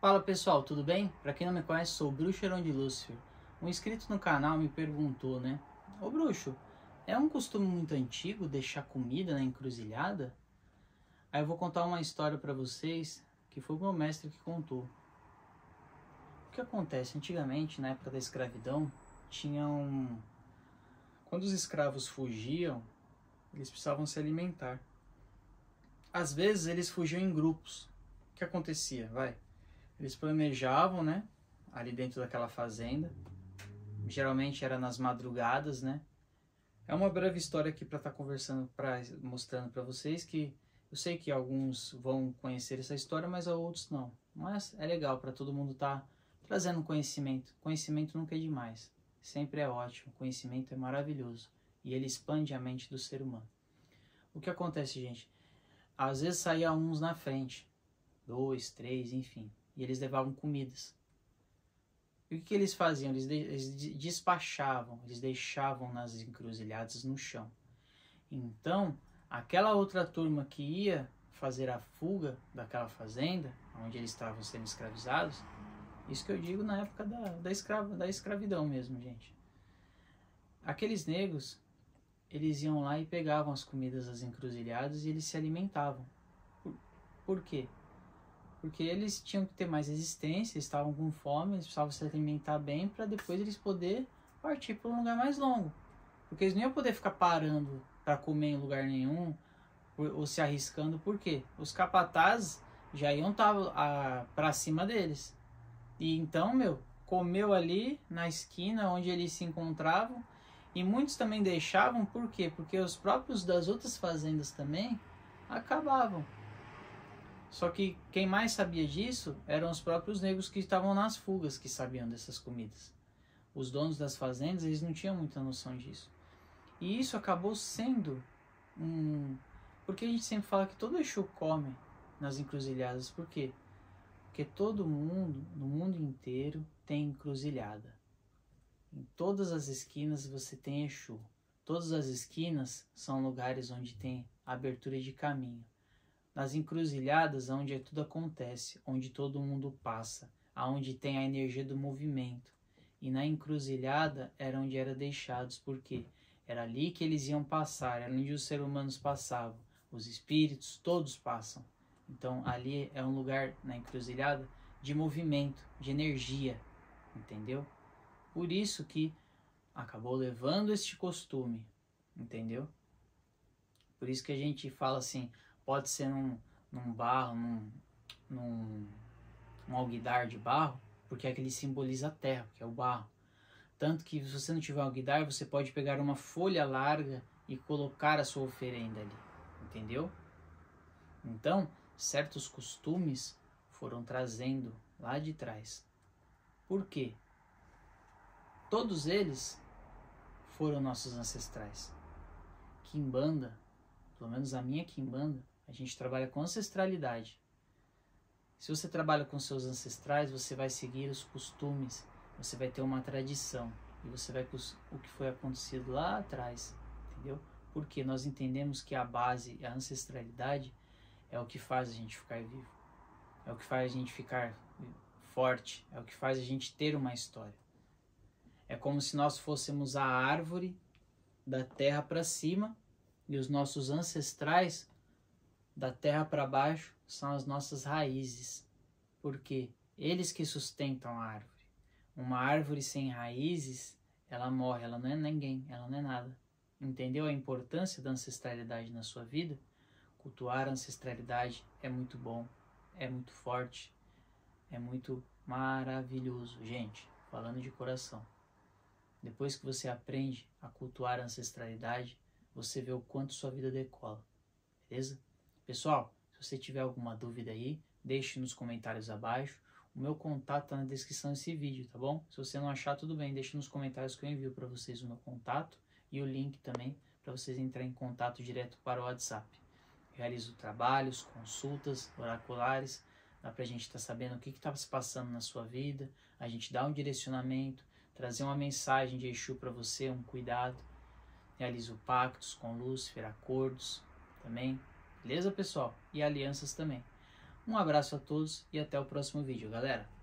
Fala pessoal, tudo bem? Para quem não me conhece, sou o Bruxo Heron de Lúcifer. Um inscrito no canal me perguntou, né? Ô Bruxo, é um costume muito antigo deixar comida na encruzilhada? Aí eu vou contar uma história para vocês, que foi o meu mestre que contou. O que acontece? Antigamente, na época da escravidão, quando os escravos fugiam, eles precisavam se alimentar. Às vezes eles fugiam em grupos. O que acontecia? Eles planejavam, né, ali dentro daquela fazenda, geralmente era nas madrugadas, né. É uma breve história aqui para estar mostrando para vocês, que eu sei que alguns vão conhecer essa história, mas outros não. Mas é legal para todo mundo estar trazendo conhecimento. Conhecimento nunca é demais, sempre é ótimo, conhecimento é maravilhoso e ele expande a mente do ser humano. O que acontece, gente? Às vezes saía uns na frente, 2, 3, enfim. E eles levavam comidas. E o que eles faziam? Eles despachavam, eles deixavam nas encruzilhadas no chão. Então, aquela outra turma que ia fazer a fuga daquela fazenda, onde eles estavam sendo escravizados, isso que eu digo na época da escravidão mesmo, gente. Aqueles negros, eles iam lá e pegavam as comidas das encruzilhadas e eles se alimentavam. Por quê? Porque eles tinham que ter mais resistência, estavam com fome, eles precisavam se alimentar bem para depois eles poderem partir para um lugar mais longo. Porque eles não iam poder ficar parando para comer em lugar nenhum ou se arriscando, por quê? Os capatazes já iam estar para cima deles. E então, comeu ali na esquina onde eles se encontravam e muitos também deixavam, por quê? Porque os próprios das outras fazendas também acabavam. Só que quem mais sabia disso eram os próprios negros que estavam nas fugas, que sabiam dessas comidas. Os donos das fazendas, eles não tinham muita noção disso. E isso acabou sendo porque a gente sempre fala que todo Exu come nas encruzilhadas. Por quê? Porque todo mundo, no mundo inteiro, tem encruzilhada. Em todas as esquinas você tem Exu. Todas as esquinas são lugares onde tem abertura de caminho. Nas encruzilhadas, onde tudo acontece, onde todo mundo passa, onde tem a energia do movimento. E na encruzilhada era onde eram deixados, porque era ali que eles iam passar, era onde os seres humanos passavam, os espíritos, todos passam. Então ali é um lugar, na encruzilhada, de movimento, de energia, entendeu? Por isso que acabou levando este costume, entendeu? Por isso que a gente fala assim... Pode ser num barro, num alguidar de barro, porque é que ele simboliza a terra, que é o barro. Tanto que se você não tiver alguidar, você pode pegar uma folha larga e colocar a sua oferenda ali, entendeu? Então, certos costumes foram trazendo lá de trás. Por quê? Todos eles foram nossos ancestrais. Quimbanda, pelo menos a minha quimbanda, a gente trabalha com ancestralidade. Se você trabalha com seus ancestrais, você vai seguir os costumes, você vai ter uma tradição, e você vai com o que foi acontecido lá atrás, entendeu? Porque nós entendemos que a base, a ancestralidade, é o que faz a gente ficar vivo, é o que faz a gente ficar forte, é o que faz a gente ter uma história. É como se nós fôssemos a árvore da terra para cima, e os nossos ancestrais, da terra para baixo, são as nossas raízes. Porque eles que sustentam a árvore. Uma árvore sem raízes, ela morre, ela não é ninguém, ela não é nada. Entendeu a importância da ancestralidade na sua vida? Cultuar a ancestralidade é muito bom, é muito forte, é muito maravilhoso. Gente, falando de coração. Depois que você aprende a cultuar a ancestralidade, você vê o quanto sua vida decola, beleza? Pessoal, se você tiver alguma dúvida aí, deixe nos comentários abaixo. O meu contato está na descrição desse vídeo, tá bom? Se você não achar, tudo bem, deixe nos comentários que eu envio para vocês o meu contato e o link também para vocês entrarem em contato direto para o WhatsApp. Eu realizo trabalhos, consultas, oraculares, dá para a gente estar sabendo o que está se passando na sua vida, a gente dá um direcionamento, trazer uma mensagem de Exu para você, um cuidado. Realizo pactos com Lúcifer, acordos também, beleza pessoal? E alianças também. Um abraço a todos e até o próximo vídeo, galera.